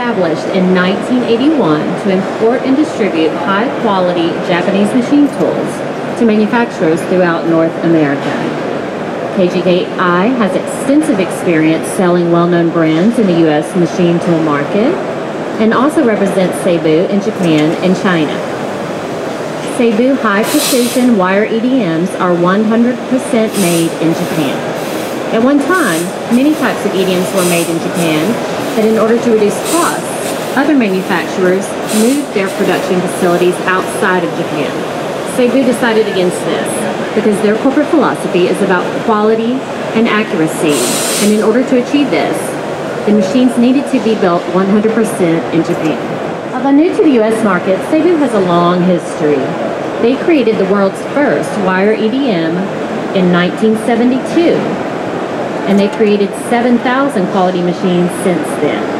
established in 1981 to import and distribute high-quality Japanese machine tools to manufacturers throughout North America. KGKI has extensive experience selling well-known brands in the U.S. machine tool market and also represents Seibu in Japan and China. Seibu high-precision wire EDMs are 100% made in Japan. At one time, many types of EDMs were made in Japan, but in order to reduce costs, other manufacturers moved their production facilities outside of Japan. Seibu decided against this because their corporate philosophy is about quality and accuracy, and in order to achieve this, the machines needed to be built 100% in Japan. Although new to the US market, Seibu has a long history. They created the world's first wire EDM in 1972. And they created 7,000 quality machines since then.